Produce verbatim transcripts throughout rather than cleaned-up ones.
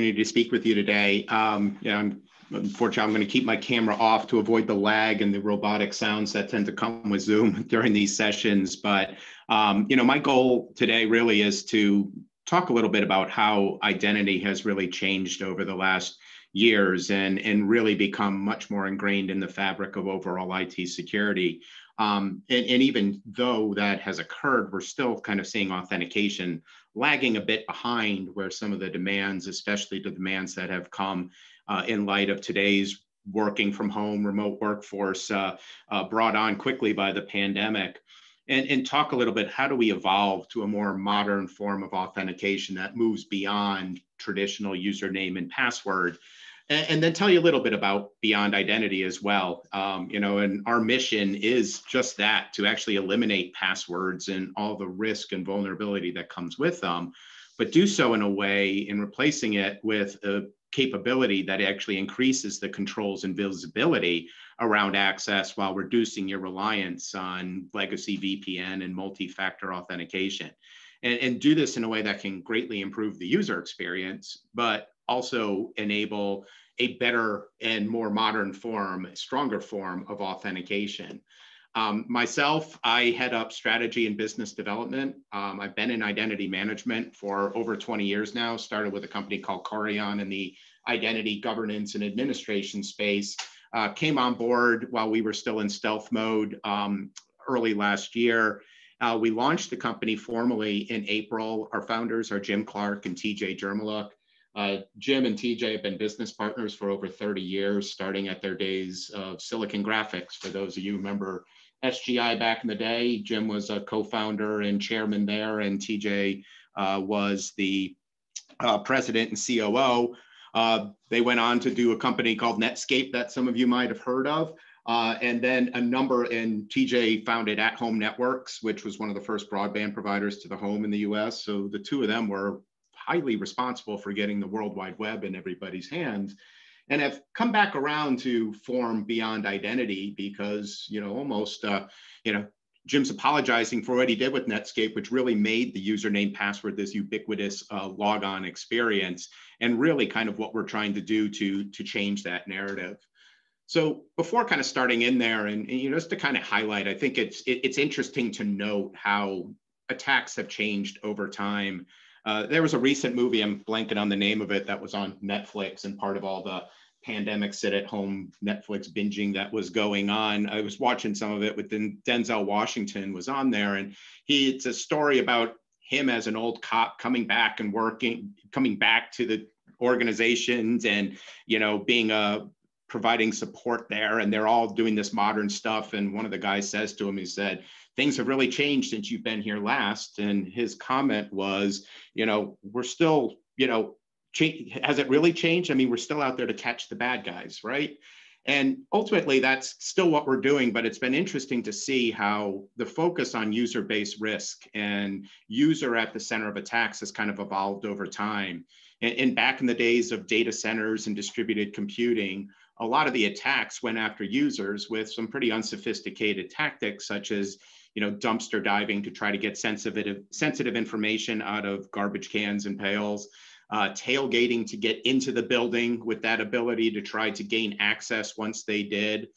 To speak with you today. Um, you know, unfortunately, I'm going to keep my camera off to avoid the lag and the robotic sounds that tend to come with Zoom during these sessions. But um, you know, my goal today really is to talk a little bit about how identity has really changed over the last years and and really become much more ingrained in the fabric of overall I T security. Um, and, and even though that has occurred, we're still kind of seeing authentication lagging a bit behind where some of the demands, especially the demands that have come uh, in light of today's working from home, remote workforce uh, uh, brought on quickly by the pandemic. And, and talk a little bit, how do we evolve to a more modern form of authentication that moves beyond traditional username and password? And, and then tell you a little bit about Beyond Identity as well. Um, you know, and our mission is just that, to actually eliminate passwords and all the risk and vulnerability that comes with them, but do so in a way in replacing it with a capability that actually increases the controls and visibility around access while reducing your reliance on legacy V P N and multi-factor authentication. And, and do this in a way that can greatly improve the user experience, but also enable a better and more modern form, stronger form of authentication. Um, myself, I head up strategy and business development. Um, I've been in identity management for over twenty years now, started with a company called Courion in the identity governance and administration space, uh, came on board while we were still in stealth mode um, early last year. Uh, we launched the company formally in April. Our founders are Jim Clark and T J Jermaluk. Uh, Jim and T J have been business partners for over thirty years, starting at their days of Silicon Graphics. For those of you who remember S G I back in the day, Jim was a co-founder and chairman there, and T J uh, was the uh, president and C O O. Uh, they went on to do a company called Netscape that some of you might have heard of. Uh, and then a number, and T J founded At Home Networks, which was one of the first broadband providers to the home in the U S. So the two of them were highly responsible for getting the World Wide Web in everybody's hands, and have come back around to form Beyond Identity because, you know, almost, uh, you know, Jim's apologizing for what he did with Netscape, which really made the username password this ubiquitous uh, logon experience, and really kind of what we're trying to do to, to change that narrative. So before kind of starting in there, and, and you know, just to kind of highlight, I think it's it, it's interesting to note how attacks have changed over time. Uh, there was a recent movie, I'm blanking on the name of it, that was on Netflix, and part of all the pandemic sit at home Netflix binging that was going on. I was watching some of it with Denzel Washington was on there, and he, it's a story about him as an old cop coming back and working, coming back to the organizations and, you know, being a, providing support there, and they're all doing this modern stuff. And one of the guys says to him, he said, things have really changed since you've been here last. And his comment was, you know, we're still, you know, has it really changed? I mean, we're still out there to catch the bad guys, right? And ultimately that's still what we're doing, but it's been interesting to see how the focus on user-based risk and user at the center of attacks has kind of evolved over time. And, and back in the days of data centers and distributed computing, a lot of the attacks went after users with some pretty unsophisticated tactics, such as, you know, dumpster diving to try to get sensitive, sensitive information out of garbage cans and pails, uh, tailgating to get into the building with that ability to try to gain access once they did,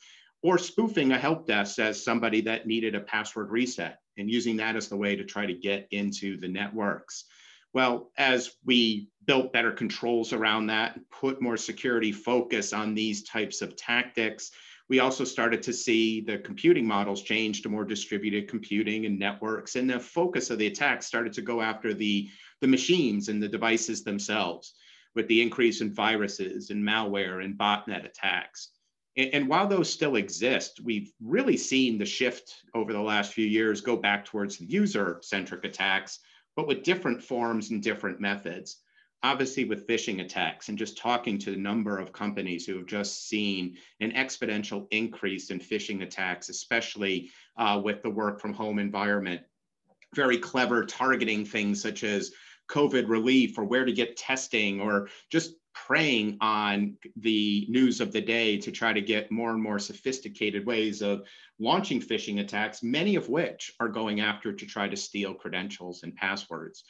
or spoofing a help desk as somebody that needed a password reset and using that as the way to try to get into the networks. Well, as we built better controls around that, put more security focus on these types of tactics, we also started to see the computing models change to more distributed computing and networks, and the focus of the attacks started to go after the, the machines and the devices themselves, with the increase in viruses and malware and botnet attacks. And, and while those still exist, we've really seen the shift over the last few years go back towards user-centric attacks, but with different forms and different methods. Obviously with phishing attacks, and just talking to a number of companies who have just seen an exponential increase in phishing attacks, especially uh, with the work from home environment. Very clever targeting things such as COVID relief or where to get testing, or just preying on the news of the day to try to get more and more sophisticated ways of launching phishing attacks, many of which are going after to try to steal credentials and passwords.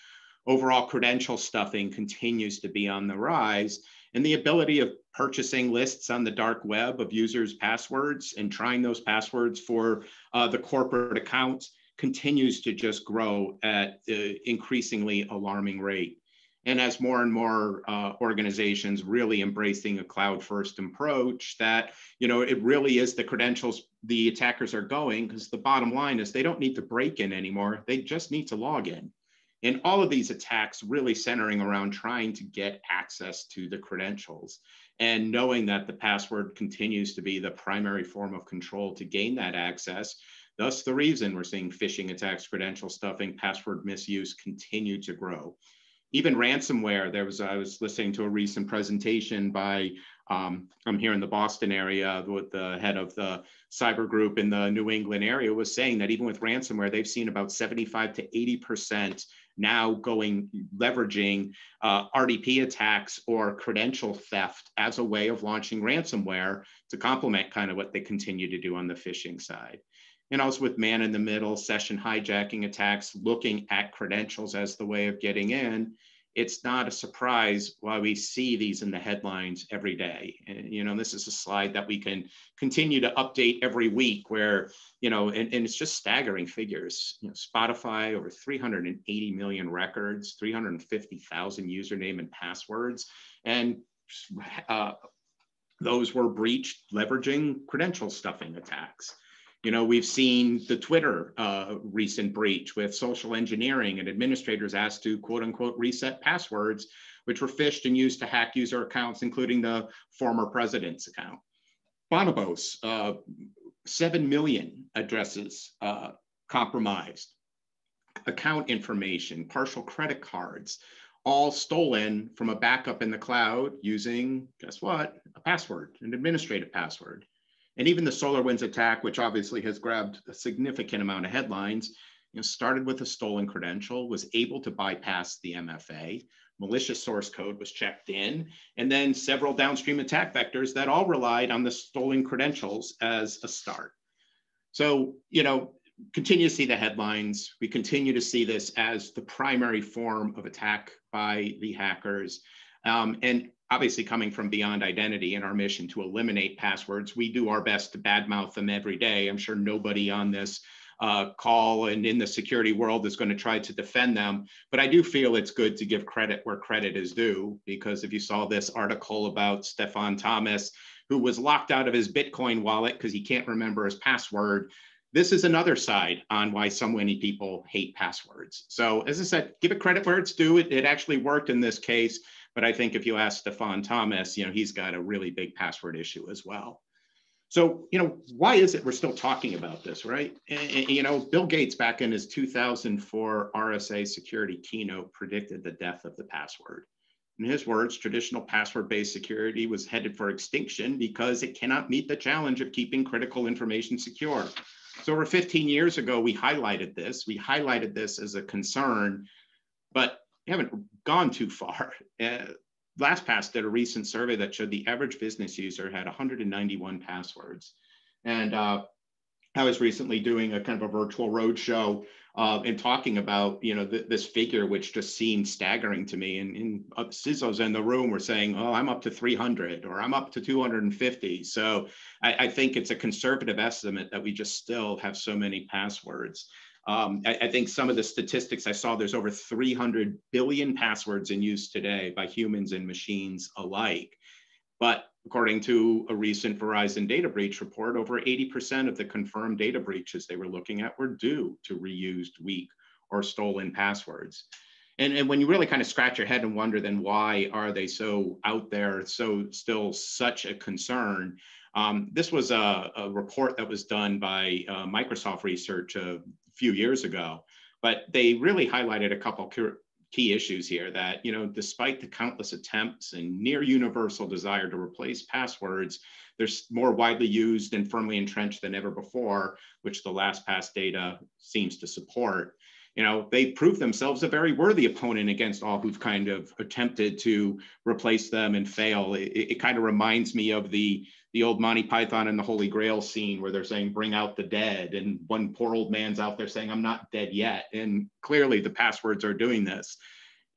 overall credential stuffing continues to be on the rise, and the ability of purchasing lists on the dark web of users' passwords and trying those passwords for uh, the corporate accounts continues to just grow at an increasingly alarming rate. And as more and more uh, organizations really embracing a cloud-first approach, that, you know, it really is the credentials the attackers are going, because the bottom line is they don't need to break in anymore. They just need to log in. And all of these attacks really centering around trying to get access to the credentials and knowing that the password continues to be the primary form of control to gain that access. Thus, the reason we're seeing phishing attacks, credential stuffing, password misuse continue to grow. Even ransomware, there was, I was listening to a recent presentation by, um, I'm here in the Boston area, with the head of the cyber group in the New England area was saying that even with ransomware, they've seen about seventy-five to eighty percent now going, leveraging uh, R D P attacks or credential theft as a way of launching ransomware to complement kind of what they continue to do on the phishing side. And also with man in the middle, session hijacking attacks, looking at credentials as the way of getting in, it's not a surprise why we see these in the headlines every day. And, you know, this is a slide that we can continue to update every week where, you know, and, and it's just staggering figures. You know, Spotify, over three hundred eighty million records, three hundred fifty thousand username and passwords, and uh, those were breached leveraging credential stuffing attacks. You know, we've seen the Twitter uh, recent breach with social engineering and administrators asked to quote unquote reset passwords, which were phished and used to hack user accounts, including the former president's account. Bonobos, uh, seven million addresses uh, compromised, account information, partial credit cards, all stolen from a backup in the cloud using, guess what, a password, an administrative password. And even the SolarWinds attack, which obviously has grabbed a significant amount of headlines, you know, started with a stolen credential, was able to bypass the M F A, malicious source code was checked in, and then several downstream attack vectors that all relied on the stolen credentials as a start. So, you know, continue to see the headlines. We continue to see this as the primary form of attack by the hackers. Um, and obviously coming from Beyond Identity and our mission to eliminate passwords, we do our best to badmouth them every day. I'm sure nobody on this uh, call and in the security world is going to try to defend them, but I do feel it's good to give credit where credit is due, because if you saw this article about Stefan Thomas, who was locked out of his Bitcoin wallet because he can't remember his password, this is another side on why so many people hate passwords. So as I said, give it credit where it's due. It, it actually worked in this case. But I think if you ask Stefan Thomas, you know, he's got a really big password issue as well. So, you know, why is it we're still talking about this, right? And, and, you know, Bill Gates back in his two thousand four R S A security keynote predicted the death of the password. In his words, traditional password-based security was headed for extinction because it cannot meet the challenge of keeping critical information secure. So over fifteen years ago, we highlighted this. We highlighted this as a concern, but we haven't gone too far. Uh, LastPass did a recent survey that showed the average business user had one hundred ninety-one passwords. And uh, I was recently doing a kind of a virtual roadshow uh, and talking about, you know, th this figure, which just seemed staggering to me. And, and uh, C I S Os in the room were saying, oh, I'm up to three hundred or I'm up to two hundred fifty. So I, I think it's a conservative estimate that we just still have so many passwords. Um, I, I think some of the statistics I saw, there's over three hundred billion passwords in use today by humans and machines alike. But according to a recent Verizon data breach report, over eighty percent of the confirmed data breaches they were looking at were due to reused, weak, or stolen passwords. And, and when you really kind of scratch your head and wonder, then why are they so out there, so still such a concern? Um, this was a, a report that was done by uh, Microsoft Research a few years ago, but they really highlighted a couple key issues here that, you know, despite the countless attempts and near universal desire to replace passwords, they're more widely used and firmly entrenched than ever before, which the LastPass data seems to support. You know, they prove themselves a very worthy opponent against all who've kind of attempted to replace them and fail. It, it kind of reminds me of the, the old Monty Python and the Holy Grail scene where they're saying, bring out the dead. And one poor old man's out there saying, I'm not dead yet. And clearly the passwords are doing this.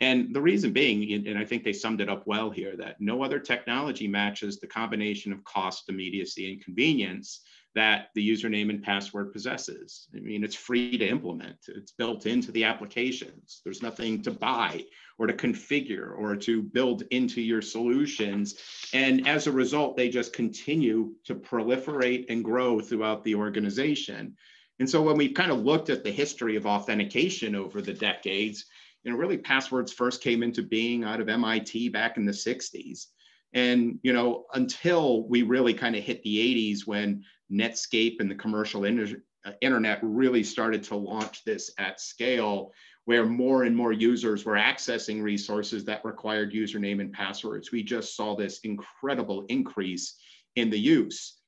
And the reason being, and I think they summed it up well here, that no other technology matches the combination of cost, immediacy, and convenience that the username and password possesses. I mean, it's free to implement. It's built into the applications. There's nothing to buy or to configure or to build into your solutions. And as a result, they just continue to proliferate and grow throughout the organization. And so when we've kind of looked at the history of authentication over the decades, you know, really passwords first came into being out of M I T back in the sixties. And, you know, until we really kind of hit the eighties when Netscape and the commercial inter- internet really started to launch this at scale, where more and more users were accessing resources that required username and passwords. We just saw this incredible increase in the use.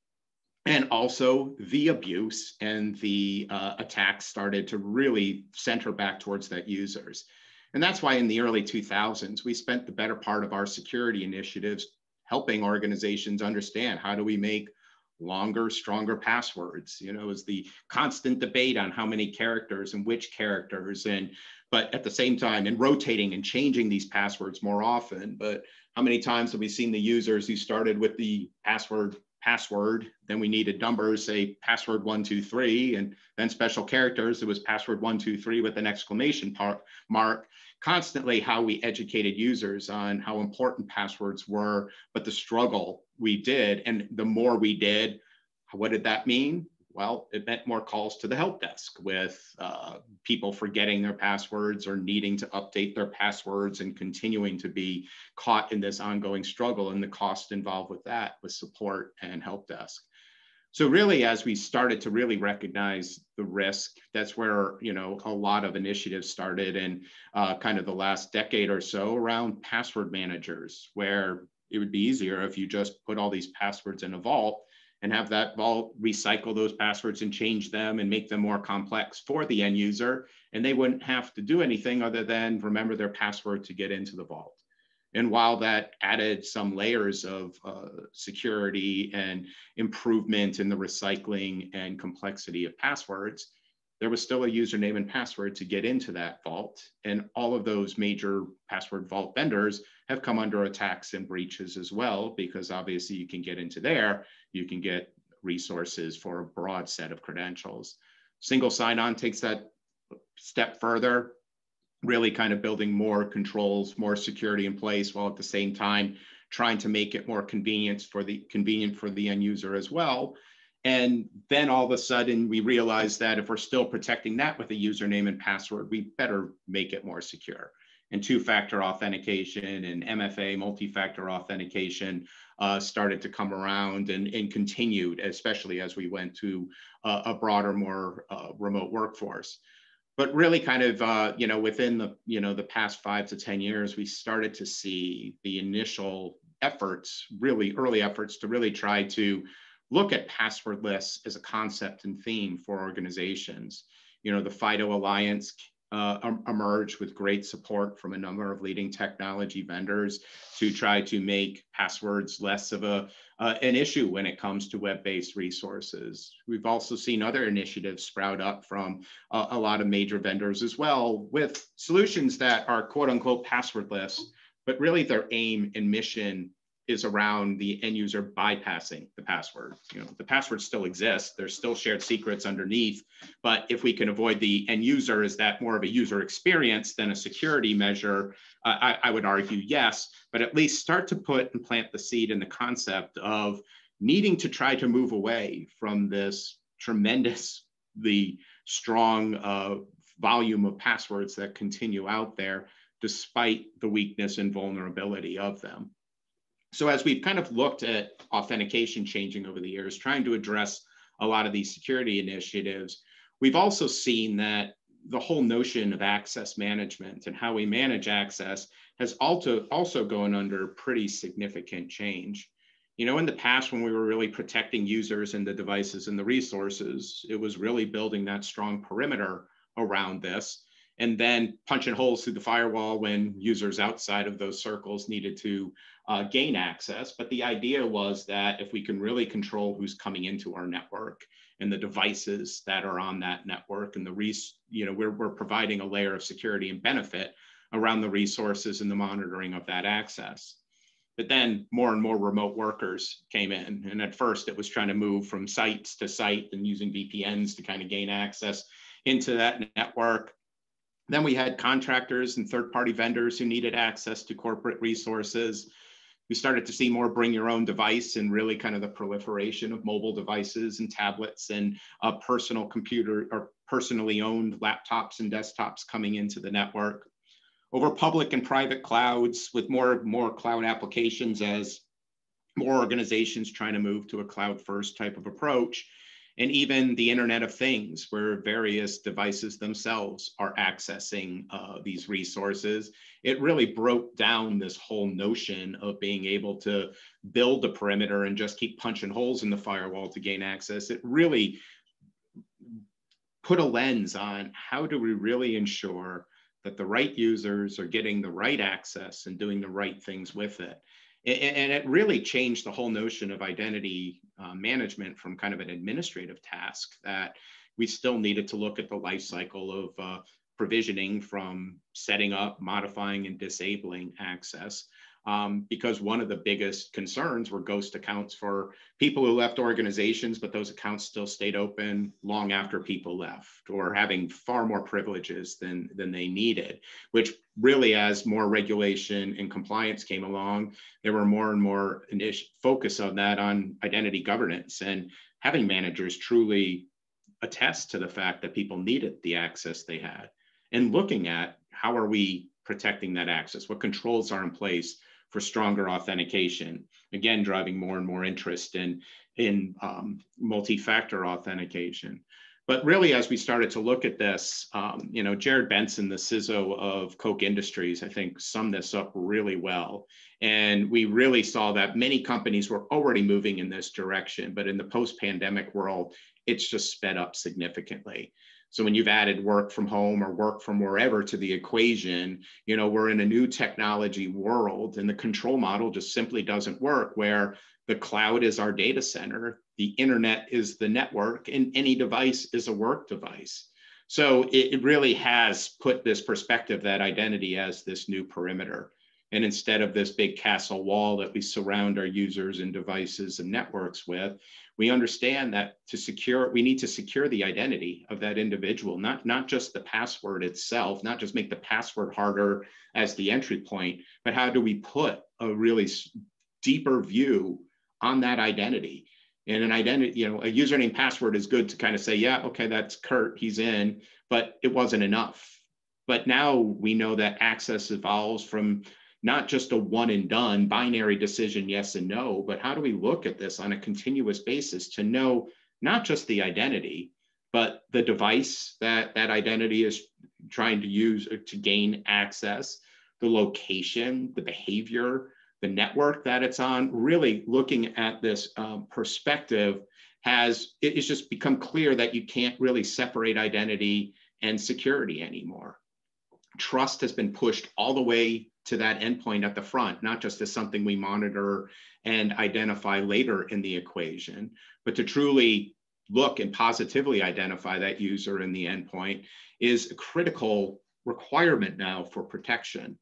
And also the abuse and the uh, attacks started to really center back towards that users. And that's why in the early two thousands, we spent the better part of our security initiatives helping organizations understand, how do we make longer, stronger passwords? You know, it was the constant debate on how many characters and which characters, and but at the same time, and rotating and changing these passwords more often. But how many times have we seen the users who started with the password, password, then we needed numbers, say password one, two, three, and then special characters, it was password one, two, three with an exclamation mark. Constantly how we educated users on how important passwords were, but the struggle we did, and the more we did, what did that mean? Well, it meant more calls to the help desk with uh, people forgetting their passwords or needing to update their passwords and continuing to be caught in this ongoing struggle, and the cost involved with that with support and help desk. So really, as we started to really recognize the risk, that's where, you know, a lot of initiatives started in uh, kind of the last decade or so around password managers, where it would be easier if you just put all these passwords in a vault and have that vault recycle those passwords and change them and make them more complex for the end user. And they wouldn't have to do anything other than remember their password to get into the vault. And while that added some layers of uh, security and improvement in the recycling and complexity of passwords, there was still a username and password to get into that vault. And all of those major password vault vendors have come under attacks and breaches as well, because obviously you can get into there, you can get resources for a broad set of credentials. Single sign-on takes that step further, really kind of building more controls, more security in place, while at the same time trying to make it more convenient for the convenient for the end user as well. And then all of a sudden we realize that if we're still protecting that with a username and password, we better make it more secure. And two-factor authentication and M F A, multi-factor authentication, uh, started to come around and, and continued, especially as we went to uh, a broader, more uh, remote workforce. But really kind of, uh, you know, within the, you know, the past five to ten years, we started to see the initial efforts, really early efforts to really try to look at passwordless as a concept and theme for organizations. You know, the FIDO Alliance uh, emerged with great support from a number of leading technology vendors to try to make passwords less of a, uh, an issue when it comes to web-based resources. We've also seen other initiatives sprout up from a, a lot of major vendors as well, with solutions that are quote unquote passwordless, but really their aim and mission is around the end user bypassing the password. You know, the password still exists, there's still shared secrets underneath, but if we can avoid the end user, is that more of a user experience than a security measure? Uh, I, I would argue yes, but at least start to put and plant the seed in the concept of needing to try to move away from this tremendously strong uh, volume of passwords that continue out there, despite the weakness and vulnerability of them. So as we've kind of looked at authentication changing over the years, trying to address a lot of these security initiatives, we've also seen that the whole notion of access management and how we manage access has also, also gone under pretty significant change. You know, in the past, when we were really protecting users and the devices and the resources, it was really building that strong perimeter around this, and then punching holes through the firewall when users outside of those circles needed to uh, gain access. But the idea was that if we can really control who's coming into our network and the devices that are on that network and the res, you know, we're, we're providing a layer of security and benefit, around the resources and the monitoring of that access. But then more and more remote workers came in. And at first it was trying to move from sites to site and using V P Ns to kind of gain access into that network. Then we had contractors and third-party vendors who needed access to corporate resources. We started to see more bring your own device and really kind of the proliferation of mobile devices and tablets and uh, personal computer or personally owned laptops and desktops coming into the network. Over public and private clouds, with more and more cloud applications as more organizations trying to move to a cloud-first type of approach, and even the Internet of Things, where various devices themselves are accessing uh, these resources. It really broke down this whole notion of being able to build a perimeter and just keep punching holes in the firewall to gain access. It really put a lens on how do we really ensure that the right users are getting the right access and doing the right things with it. And it really changed the whole notion of identity uh, management from kind of an administrative task that we still needed to look at the life cycle of uh, provisioning from setting up, modifying, and disabling access. Um, because one of the biggest concerns were ghost accounts for people who left organizations, but those accounts still stayed open long after people left, or having far more privileges than, than they needed, which really, as more regulation and compliance came along, there were more and more focus on that, on identity governance and having managers truly attest to the fact that people needed the access they had, and looking at how are we protecting that access, what controls are in place for stronger authentication, again, driving more and more interest in, in um, multi-factor authentication. But really, as we started to look at this, um, you know, Jared Benson, the C I S O of Koch Industries, I think summed this up really well. And we really saw that many companies were already moving in this direction, but in the post-pandemic world, it's just sped up significantly. So when you've added work from home or work from wherever to the equation, you know, we're in a new technology world, and the control model just simply doesn't work, where the cloud is our data center, the internet is the network, and any device is a work device. So it, it really has put this perspective that identity as this new perimeter. And instead of this big castle wall that we surround our users and devices and networks with, we understand that to secure, we need to secure the identity of that individual, not, not just the password itself, not just make the password harder as the entry point, but how do we put a really deeper view on that identity? And an identity, you know, a username password is good to kind of say, yeah, okay, that's Kurt, he's in, but it wasn't enough. But now we know that access evolves from not just a one and done binary decision, yes and no, but how do we look at this on a continuous basis to know not just the identity, but the device that that identity is trying to use to gain access, the location, the behavior, the network that it's on. Really looking at this um, perspective has, it has just become clear that you can't really separate identity and security anymore. Trust has been pushed all the way to that endpoint at the front, not just as something we monitor and identify later in the equation, but to truly look and positively identify that user in the endpoint is a critical requirement now for protection,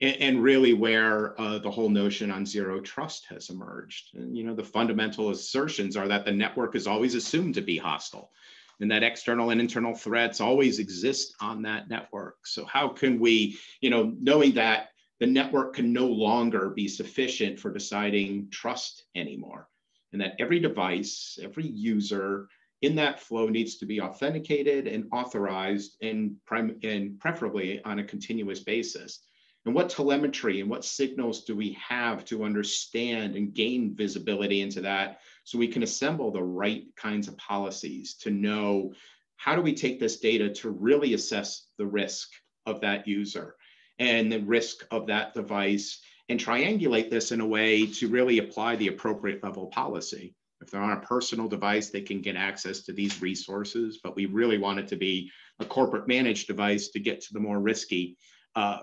and, and really where uh, the whole notion on zero trust has emerged. And, you know, the fundamental assertions are that the network is always assumed to be hostile, and that external and internal threats always exist on that network. So how can we, you know, knowing that the network can no longer be sufficient for deciding trust anymore, and that every device, every user in that flow needs to be authenticated and authorized, and, prim and preferably on a continuous basis. And what telemetry and what signals do we have to understand and gain visibility into that, so we can assemble the right kinds of policies to know how do we take this data to really assess the risk of that user and the risk of that device, and triangulate this in a way to really apply the appropriate level of policy. If they're on a personal device, they can get access to these resources, but we really want it to be a corporate managed device to get to the more risky uh,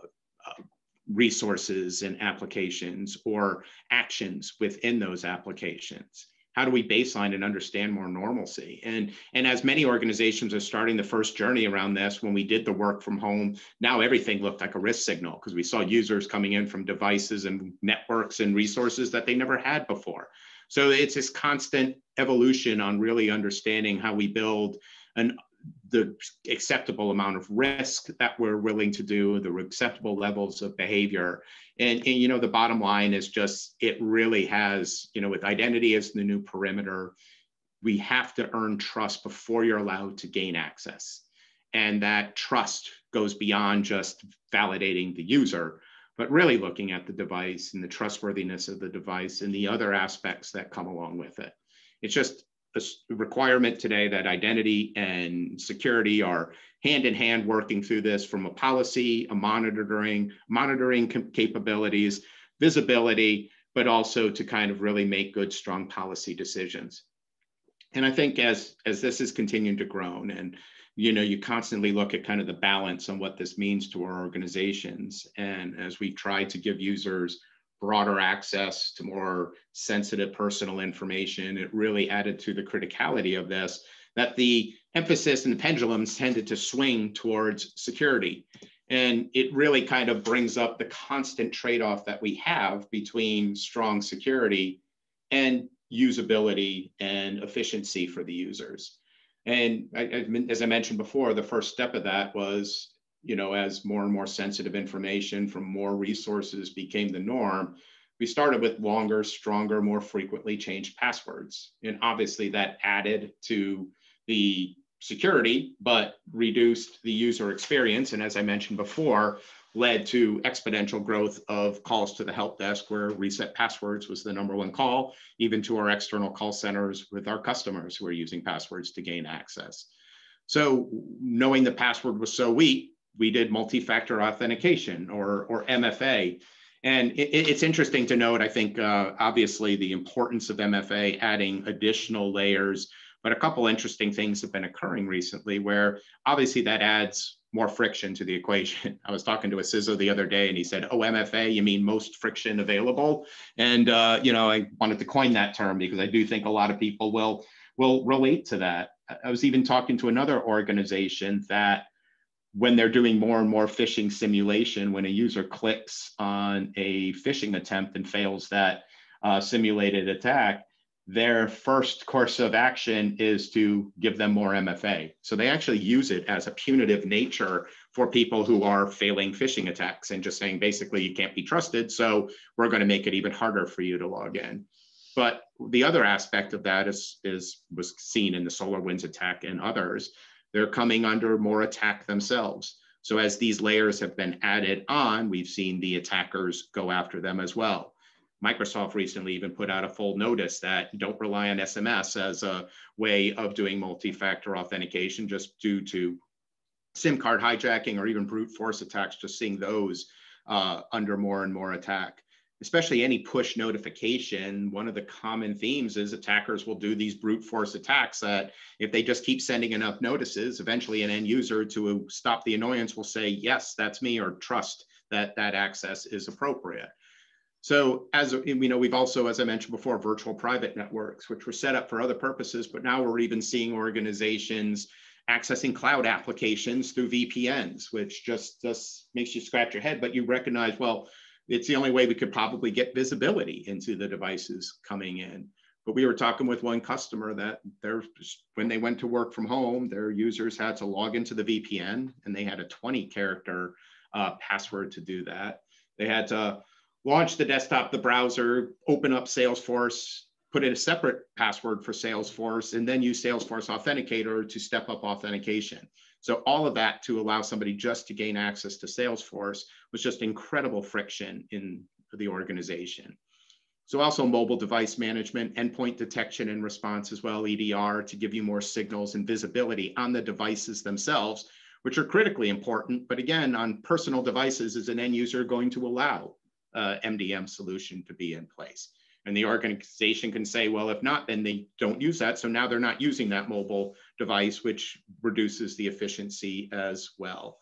uh, resources and applications or actions within those applications. How do we baseline and understand more normalcy? And, and as many organizations are starting the first journey around this, when we did the work from home, now everything looked like a risk signal because we saw users coming in from devices and networks and resources that they never had before. So it's this constant evolution on really understanding how we build an the acceptable amount of risk that we're willing to do, the acceptable levels of behavior. And, and, you know, the bottom line is just, it really has, you know, with identity as the new perimeter, we have to earn trust before you're allowed to gain access. And that trust goes beyond just validating the user, but really looking at the device and the trustworthiness of the device and the other aspects that come along with it. It's just a requirement today that identity and security are hand in hand working through this from a policy, a monitoring, monitoring capabilities, visibility, but also to kind of really make good, strong policy decisions. And I think as, as this has continued to grow and, you know, you constantly look at kind of the balance on what this means to our organizations. And as we try to give users broader access to more sensitive personal information, it really added to the criticality of this, that the emphasis and the pendulums tended to swing towards security. And it really kind of brings up the constant trade-off that we have between strong security and usability and efficiency for the users. And I, I, as I mentioned before, the first step of that was, you know, as more and more sensitive information from more resources became the norm, we started with longer, stronger, more frequently changed passwords. And obviously that added to the security, but reduced the user experience. And as I mentioned before, led to exponential growth of calls to the help desk, where reset passwords was the number one call, even to our external call centers with our customers who are using passwords to gain access. So knowing the password was so weak, we did multi-factor authentication, or, or M F A. And it, it's interesting to note, I think, uh, obviously the importance of M F A adding additional layers, but a couple interesting things have been occurring recently where obviously that adds more friction to the equation. I was talking to a C I S O the other day and he said, oh, M F A, you mean most friction available? And, uh, you know, I wanted to coin that term because I do think a lot of people will, will relate to that. I was even talking to another organization that when they're doing more and more phishing simulation, when a user clicks on a phishing attempt and fails that uh, simulated attack, their first course of action is to give them more M F A. So they actually use it as a punitive nature for people who are failing phishing attacks and just saying, basically, you can't be trusted, so we're going to make it even harder for you to log in. But the other aspect of that is, is was seen in the SolarWinds attack and others. They're coming under more attack themselves. So as these layers have been added on, we've seen the attackers go after them as well. Microsoft recently even put out a full notice that don't rely on S M S as a way of doing multi-factor authentication, just due to SIM card hijacking or even brute force attacks, just seeing those uh, under more and more attack. Especially any push notification, one of the common themes is attackers will do these brute force attacks that if they just keep sending enough notices, eventually an end user, to stop the annoyance, will say, yes, that's me, or trust that that access is appropriate. So as you know, we've also, as I mentioned before, virtual private networks, which were set up for other purposes, but now we're even seeing organizations accessing cloud applications through V P Ns, which just, just makes you scratch your head, but you recognize, well, it's the only way we could probably get visibility into the devices coming in. But we were talking with one customer that they're, when they went to work from home, their users had to log into the V P N, and they had a twenty character uh, password to do that. They had to launch the desktop, the browser, open up Salesforce, put in a separate password for Salesforce, and then use Salesforce Authenticator to step up authentication. So all of that to allow somebody just to gain access to Salesforce was just incredible friction in the organization. So also mobile device management, endpoint detection and response as well, E D R, to give you more signals and visibility on the devices themselves, which are critically important. But again, on personal devices, is an end user going to allow uh, M D M solution to be in place? And the organization can say, well, if not, then they don't use that. So now they're not using that mobile device, which reduces the efficiency as well.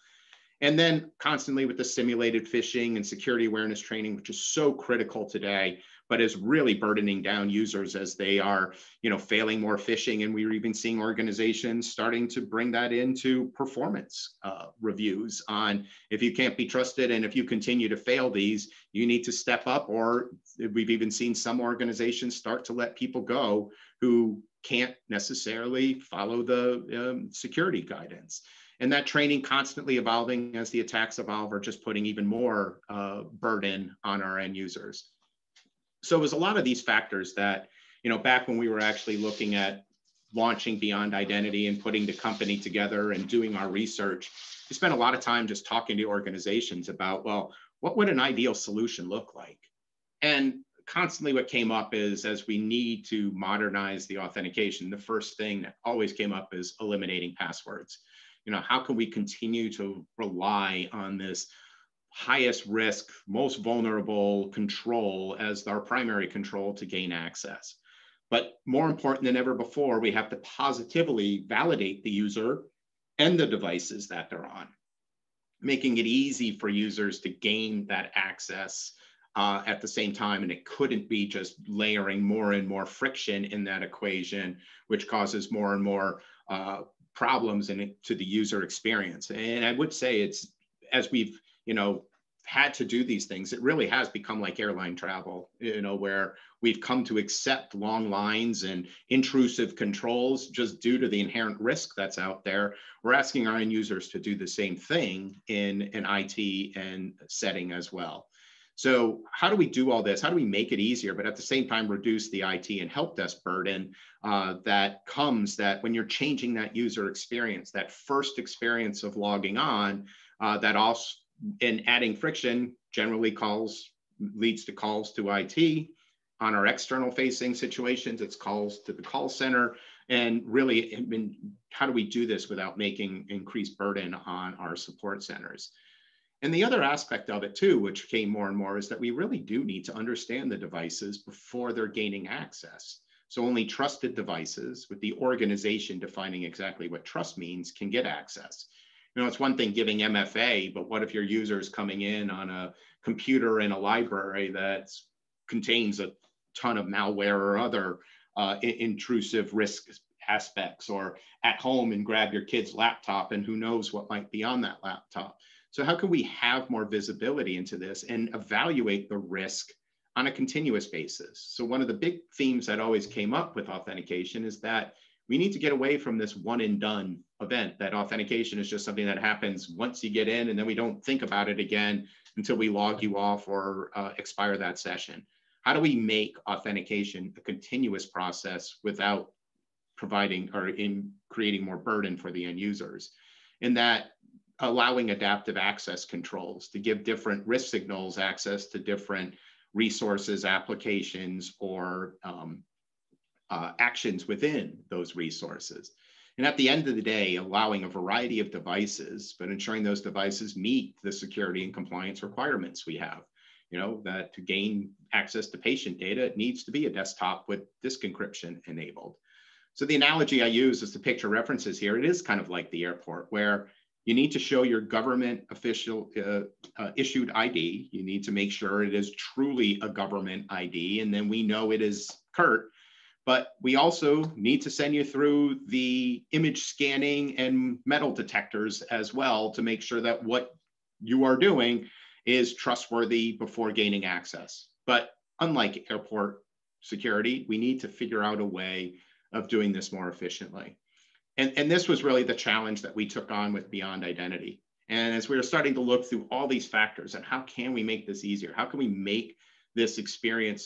And then constantly with the simulated phishing and security awareness training, which is so critical today, but is really burdening down users as they are, you know, failing more phishing. And we're even seeing organizations starting to bring that into performance uh, reviews on if you can't be trusted and if you continue to fail these, you need to step up. Or we've even seen some organizations start to let people go who can't necessarily follow the um, security guidance. And that training constantly evolving as the attacks evolve are just putting even more uh, burden on our end users. So it was a lot of these factors that, you know, back when we were actually looking at launching Beyond Identity and putting the company together and doing our research, we spent a lot of time just talking to organizations about, well, what would an ideal solution look like? And constantly what came up is, as we need to modernize the authentication, the first thing that always came up is eliminating passwords. You know, how can we continue to rely on this highest risk, most vulnerable control as our primary control to gain access? But more important than ever before, we have to positively validate the user and the devices that they're on, making it easy for users to gain that access Uh, at the same time. And it couldn't be just layering more and more friction in that equation, which causes more and more uh, problems in it to the user experience. And I would say it's, as we've, you know, had to do these things, it really has become like airline travel, you know, where we've come to accept long lines and intrusive controls just due to the inherent risk that's out there. We're asking our end users to do the same thing in an I T and setting as well. So how do we do all this? How do we make it easier, but at the same time, reduce the I T and help desk burden uh, that comes that when you're changing that user experience, that first experience of logging on, uh, that also, and adding friction generally calls, leads to calls to I T. On our external facing situations, it's calls to the call center. And really, I mean, how do we do this without making increased burden on our support centers? And the other aspect of it too, which came more and more, is that we really do need to understand the devices before they're gaining access. So only trusted devices with the organization defining exactly what trust means can get access. You know, it's one thing giving M F A, but what if your user is coming in on a computer in a library that contains a ton of malware or other uh, intrusive risk aspects, or at home and grab your kid's laptop and who knows what might be on that laptop? So how can we have more visibility into this and evaluate the risk on a continuous basis? So one of the big themes that always came up with authentication is that we need to get away from this one and done event, that authentication is just something that happens once you get in and then we don't think about it again until we log you off or uh, expire that session. How do we make authentication a continuous process without providing or in creating more burden for the end users? And that allowing adaptive access controls to give different risk signals access to different resources, applications, or um, uh, actions within those resources. And at the end of the day, allowing a variety of devices, but ensuring those devices meet the security and compliance requirements we have. You know, that to gain access to patient data, it needs to be a desktop with disk encryption enabled. So the analogy I use is the picture references here. It is kind of like the airport where you need to show your government official uh, uh, issued I D. You need to make sure it is truly a government I D. And then we know it is Kurt, but we also need to send you through the image scanning and metal detectors as well to make sure that what you are doing is trustworthy before gaining access. But unlike airport security, we need to figure out a way of doing this more efficiently. And, and this was really the challenge that we took on with Beyond Identity. And as we were starting to look through all these factors and how can we make this easier? How can we make this experience,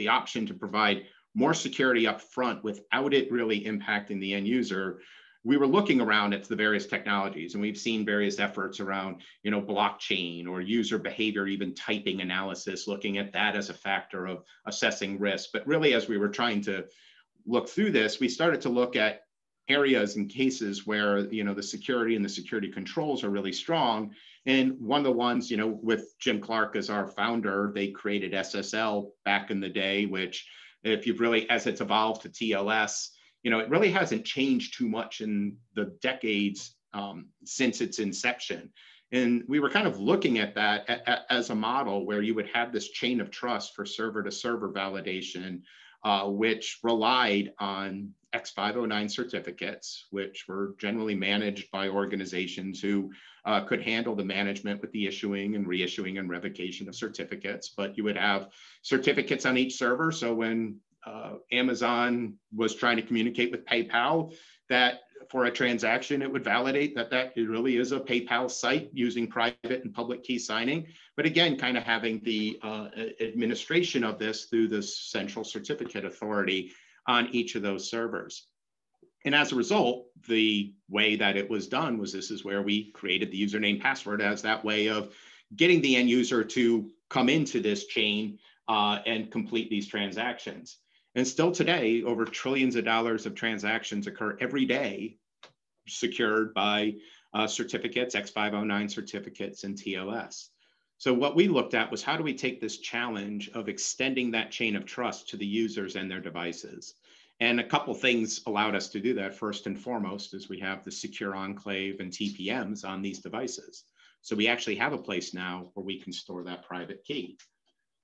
the option to provide more security up front without it really impacting the end user? We were looking around at the various technologies and we've seen various efforts around, you know, blockchain or user behavior, even typing analysis, looking at that as a factor of assessing risk. But really, as we were trying to look through this, we started to look at areas and cases where, you know, the security and the security controls are really strong. And one of the ones, you know, with Jim Clark as our founder, they created S S L back in the day, which if you've really, as it's evolved to T L S, you know, it really hasn't changed too much in the decades um, since its inception. And we were kind of looking at that a, a, as a model where you would have this chain of trust for server to server validation, uh, which relied on X five oh nine certificates, which were generally managed by organizations who uh, could handle the management with the issuing and reissuing and revocation of certificates. But you would have certificates on each server. So when uh, Amazon was trying to communicate with PayPal, that for a transaction, it would validate that that it really is a PayPal site using private and public key signing. But again, kind of having the uh, administration of this through the central certificate authority on each of those servers. And as a result, the way that it was done was this is where we created the username password as that way of getting the end user to come into this chain uh, and complete these transactions. And still today, over trillions of dollars of transactions occur every day, secured by uh, certificates, X five oh nine certificates, and T O S. So what we looked at was how do we take this challenge of extending that chain of trust to the users and their devices? And a couple things allowed us to do that. First and foremost is we have the secure enclave and T P Ms on these devices. So we actually have a place now where we can store that private key.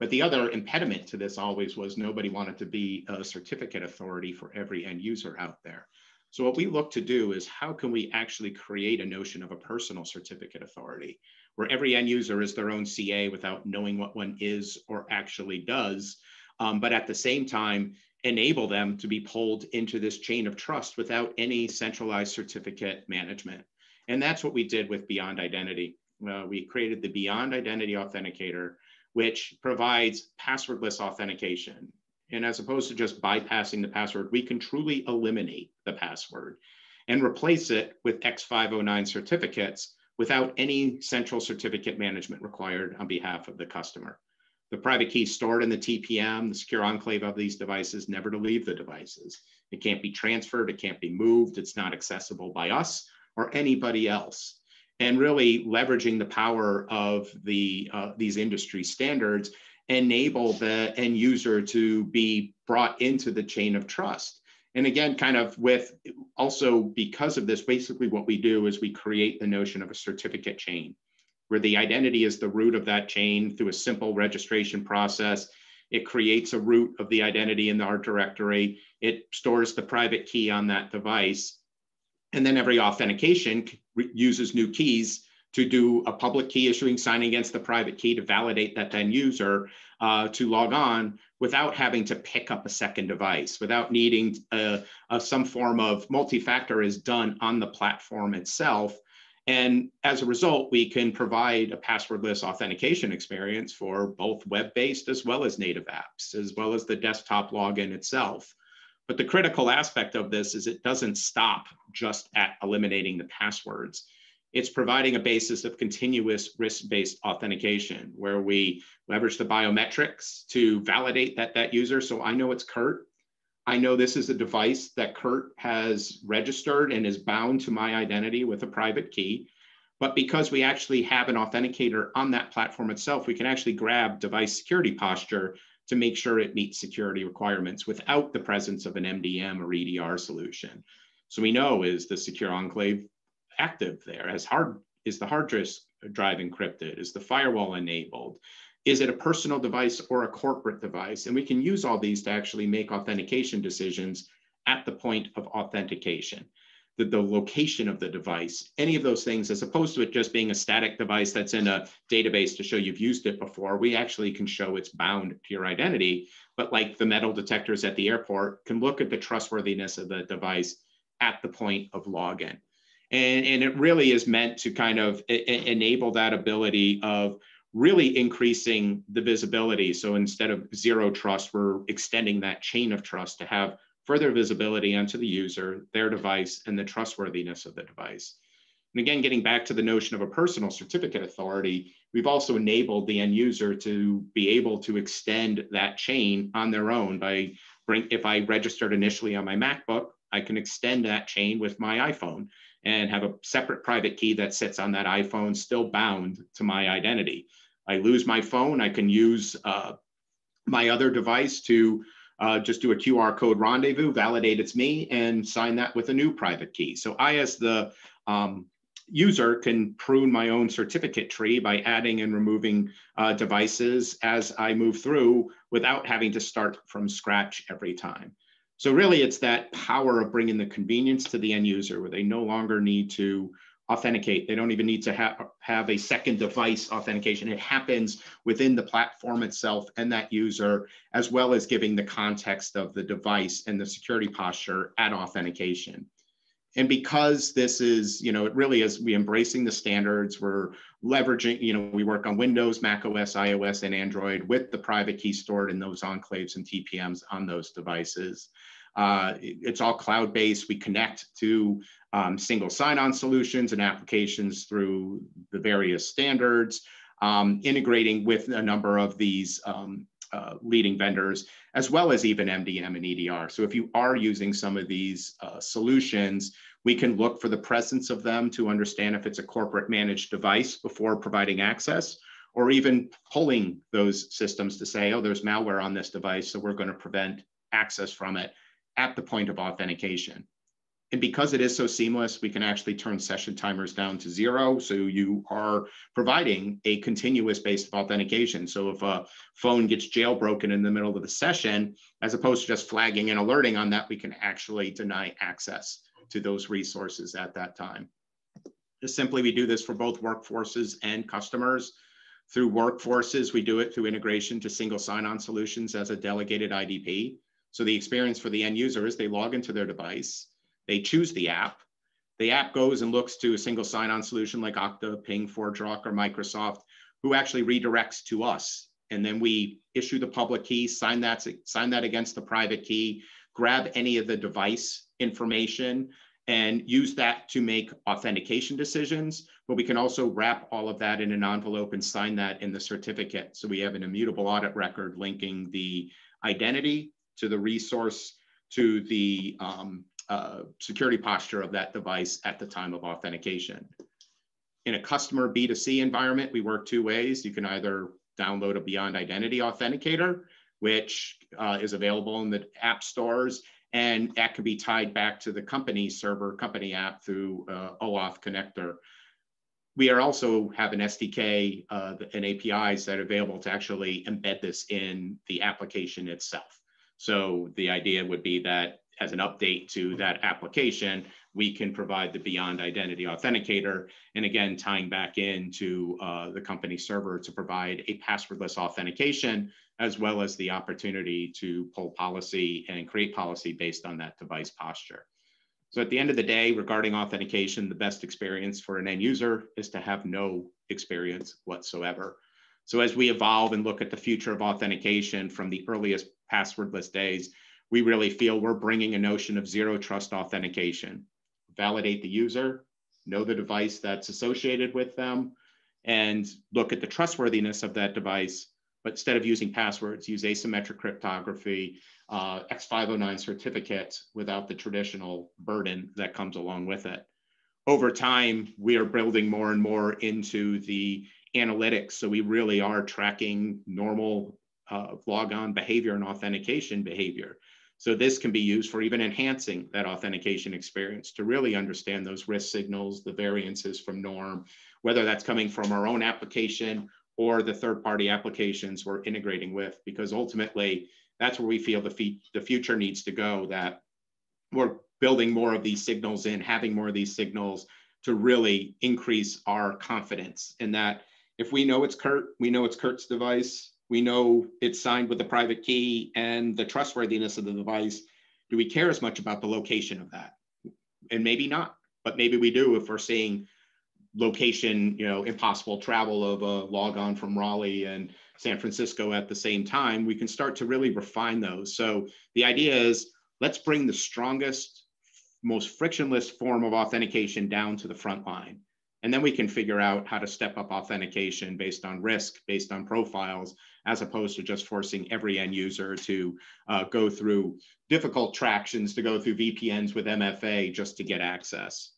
But the other impediment to this always was nobody wanted to be a certificate authority for every end user out there. So what we look to do is how can we actually create a notion of a personal certificate authority where every end user is their own C A without knowing what one is or actually does, um, but at the same time, enable them to be pulled into this chain of trust without any centralized certificate management. And that's what we did with Beyond Identity. Uh, we created the Beyond Identity Authenticator, which provides passwordless authentication. And as opposed to just bypassing the password, we can truly eliminate the password and replace it with X five oh nine certificates without any central certificate management required on behalf of the customer. The private key stored in the T P M, the secure enclave of these devices, never to leave the devices. It can't be transferred, it can't be moved, it's not accessible by us or anybody else. And really leveraging the power of the, uh, these industry standards enable the end user to be brought into the chain of trust. And again, kind of with also because of this, basically what we do is we create the notion of a certificate chain where the identity is the root of that chain through a simple registration process. It creates a root of the identity in our directory. It stores the private key on that device. And then every authentication uses new keys to do a public key issuing sign against the private key to validate that end user uh, to log on without having to pick up a second device, without needing uh, uh, some form of multi-factor is done on the platform itself. And as a result, we can provide a passwordless authentication experience for both web-based as well as native apps, as well as the desktop login itself. But the critical aspect of this is it doesn't stop just at eliminating the passwords. It's providing a basis of continuous risk-based authentication where we leverage the biometrics to validate that that user. So I know it's Kurt. I know this is a device that Kurt has registered and is bound to my identity with a private key. But because we actually have an authenticator on that platform itself, we can actually grab device security posture to make sure it meets security requirements without the presence of an M D M or E D R solution. So we know, is the secure enclave active there? As hard, is the hard drive encrypted? Is the firewall enabled? Is it a personal device or a corporate device? And we can use all these to actually make authentication decisions at the point of authentication. The, the location of the device, any of those things, as opposed to it just being a static device that's in a database to show you've used it before, we actually can show it's bound to your identity. But like the metal detectors at the airport, can look at the trustworthiness of the device at the point of login. And, and it really is meant to kind of enable that ability of really increasing the visibility. So instead of zero trust, we're extending that chain of trust to have further visibility onto the user, their device, and the trustworthiness of the device. And again, getting back to the notion of a personal certificate authority, we've also enabled the end user to be able to extend that chain on their own by, bring, if I registered initially on my MacBook, I can extend that chain with my iPhone and have a separate private key that sits on that iPhone still bound to my identity. I lose my phone, I can use uh, my other device to Uh, just do a Q R code rendezvous, validate it's me, and sign that with a new private key. So I, as the um, user can prune my own certificate tree by adding and removing uh, devices as I move through without having to start from scratch every time. So really it's that power of bringing the convenience to the end user where they no longer need to authenticate. They don't even need to ha- have a second device authentication. It happens within the platform itself and that user, as well as giving the context of the device and the security posture at authentication. And because this is, you know, it really is, we're embracing the standards, we're leveraging, you know, we work on Windows, Mac O S, iOS, and Android with the private key stored in those enclaves and T P Ms on those devices. Uh, it's all cloud-based. We connect to um, single sign-on solutions and applications through the various standards, um, integrating with a number of these um, uh, leading vendors, as well as even M D M and E D R. So if you are using some of these uh, solutions, we can look for the presence of them to understand if it's a corporate managed device before providing access, or even pulling those systems to say, oh, there's malware on this device, so we're going to prevent access from it at the point of authentication. And because it is so seamless, we can actually turn session timers down to zero. So you are providing a continuous base of authentication. So if a phone gets jailbroken in the middle of the session, as opposed to just flagging and alerting on that, we can actually deny access to those resources at that time. Just simply, we do this for both workforces and customers. Through workforces, we do it through integration to single sign-on solutions as a delegated I D P. So the experience for the end user is they log into their device, they choose the app, the app goes and looks to a single sign-on solution like Okta, Ping, ForgeRock, or Microsoft, who actually redirects to us. And then we issue the public key, sign that, sign that against the private key, grab any of the device information, and use that to make authentication decisions. But we can also wrap all of that in an envelope and sign that in the certificate. So we have an immutable audit record linking the identity to the resource, to the um, uh, security posture of that device at the time of authentication. In a customer B two C environment, we work two ways. You can either download a Beyond Identity Authenticator, which uh, is available in the app stores, and that can be tied back to the company server, company app through uh, OAuth connector. We are also have an S D K uh, and A P Is that are available to actually embed this in the application itself. So the idea would be that as an update to that application, we can provide the Beyond Identity Authenticator. And again, tying back into uh, the company server to provide a passwordless authentication, as well as the opportunity to pull policy and create policy based on that device posture. So at the end of the day, regarding authentication, the best experience for an end user is to have no experience whatsoever. So as we evolve and look at the future of authentication from the earliest passwordless days, we really feel we're bringing a notion of zero trust authentication. Validate the user, know the device that's associated with them, and look at the trustworthiness of that device. But instead of using passwords, use asymmetric cryptography, uh, X five oh nine certificates without the traditional burden that comes along with it. Over time, we are building more and more into the analytics. So we really are tracking normal Uh, logon behavior and authentication behavior. So this can be used for even enhancing that authentication experience to really understand those risk signals, the variances from norm, whether that's coming from our own application or the third-party applications we're integrating with, because ultimately that's where we feel the, fe- the future needs to go, that we're building more of these signals in, having more of these signals to really increase our confidence in that if we know it's Kurt, we know it's Kurt's device, we know it's signed with the private key and the trustworthiness of the device. Do we care as much about the location of that? And maybe not, but maybe we do if we're seeing location, you know, impossible travel of a log on from Raleigh and San Francisco at the same time. We can start to really refine those. So the idea is let's bring the strongest, most frictionless form of authentication down to the front line. And then we can figure out how to step up authentication based on risk, based on profiles, as opposed to just forcing every end user to uh, go through difficult tractions, to go through V P Ns with M F A just to get access.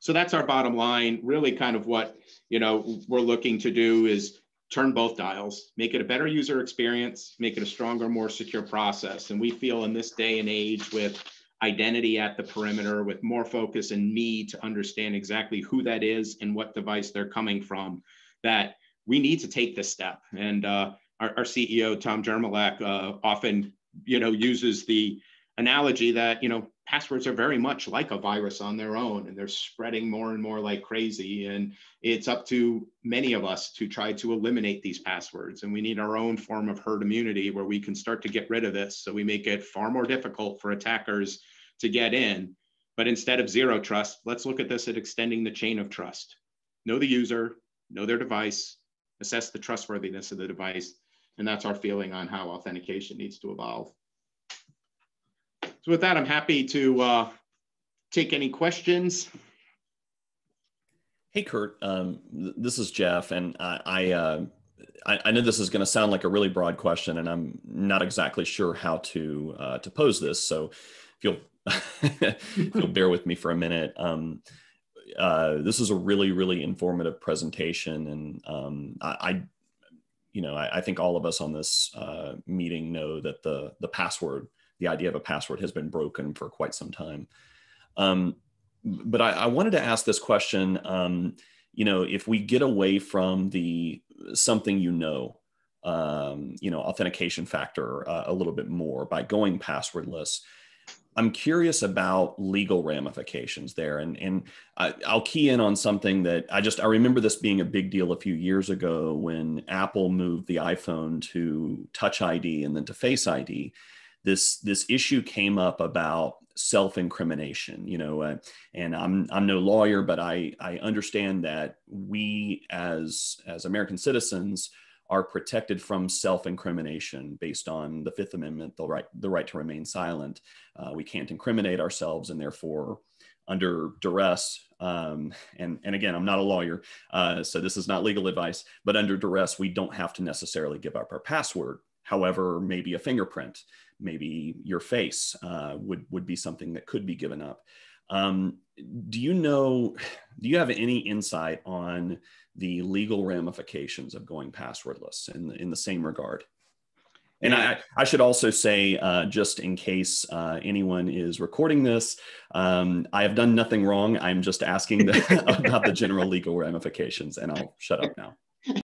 So that's our bottom line. Really kind of what, you know, we're looking to do is turn both dials, make it a better user experience, make it a stronger, more secure process. And we feel in this day and age with identity at the perimeter with more focus and me to understand exactly who that is and what device they're coming from, that we need to take this step. And uh, our, our C E O, Tom Germalac, uh, often you know, uses the analogy that, you know, passwords are very much like a virus on their own, and they're spreading more and more like crazy. And it's up to many of us to try to eliminate these passwords. And we need our own form of herd immunity where we can start to get rid of this. So we make it far more difficult for attackers to get in. But instead of zero trust, let's look at this at extending the chain of trust. Know the user, know their device, assess the trustworthiness of the device. And that's our feeling on how authentication needs to evolve. So with that, I'm happy to uh, take any questions. Hey, Kurt, um, th this is Jeff, and I I, uh, I, I know this is going to sound like a really broad question, and I'm not exactly sure how to uh, to pose this. So if you'll, if you'll bear with me for a minute. Um, uh, this is a really, really informative presentation, and um, I, I you know I, I think all of us on this uh, meeting know that the the password. The idea of a password has been broken for quite some time. Um, but I, I wanted to ask this question, um, you know, if we get away from the something, you know, um, you know, authentication factor uh, a little bit more by going passwordless, I'm curious about legal ramifications there. And, and I, I'll key in on something that I just, I remember this being a big deal a few years ago when Apple moved the iPhone to Touch I D and then to Face I D. This, this issue came up about self-incrimination, you know, uh, and I'm, I'm no lawyer, but I, I understand that we as, as American citizens are protected from self-incrimination based on the Fifth Amendment, the right, the right to remain silent. Uh, we can't incriminate ourselves, and therefore under duress, um, and, and again, I'm not a lawyer, uh, so this is not legal advice, but under duress, we don't have to necessarily give up our password. However, maybe a fingerprint, maybe your face uh, would, would be something that could be given up. Um, do you know, do you have any insight on the legal ramifications of going passwordless in the, in the same regard? And I, I should also say, uh, just in case uh, anyone is recording this, um, I have done nothing wrong. I'm just asking the, about the general legal ramifications, and I'll shut up now.